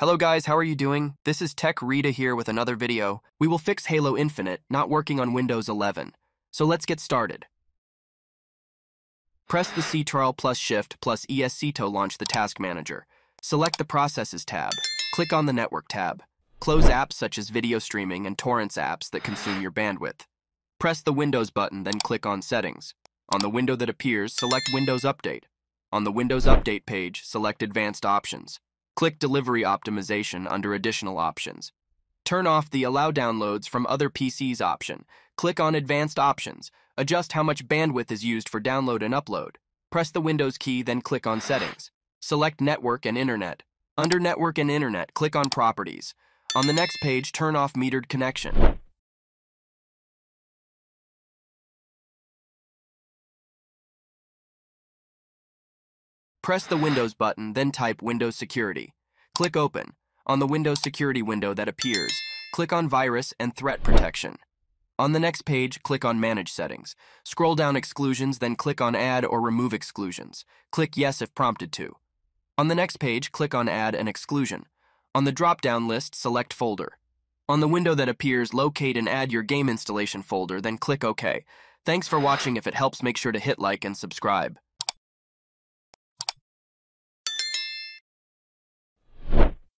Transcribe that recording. Hello guys, how are you doing? This is Tech Rita here with another video. We will fix Halo Infinite, not working on Windows 11. So let's get started. Press the Ctrl+Shift+ESC to launch the Task Manager. Select the Processes tab. Click on the Network tab. Close apps such as video streaming and torrents apps that consume your bandwidth. Press the Windows button, then click on Settings. On the window that appears, select Windows Update. On the Windows Update page, select Advanced Options. Click Delivery Optimization under Additional Options. Turn off the Allow Downloads from Other PCs option. Click on Advanced Options. Adjust how much bandwidth is used for download and upload. Press the Windows key, then click on Settings. Select Network and Internet. Under Network and Internet, click on Properties. On the next page, turn off Metered Connection. Press the Windows button, then type Windows Security. Click Open. On the Windows Security window that appears, click on Virus and Threat Protection. On the next page, click on Manage Settings. Scroll down Exclusions, then click on Add or Remove Exclusions. Click Yes if prompted to. On the next page, click on Add an Exclusion. On the drop-down list, select Folder. On the window that appears, locate and add your game installation folder, then click OK. Thanks for watching. If it helps, make sure to hit like and subscribe.